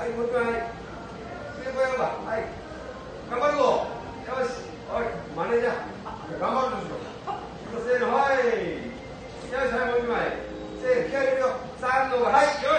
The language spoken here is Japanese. はい、もう一回。先輩は、はい。頑張るぞ。よし。おい、マネージャー。頑張るでしょ。せーの、はい。よし、はい、もう一枚。せーの、気合い入れるよ。3の、はい。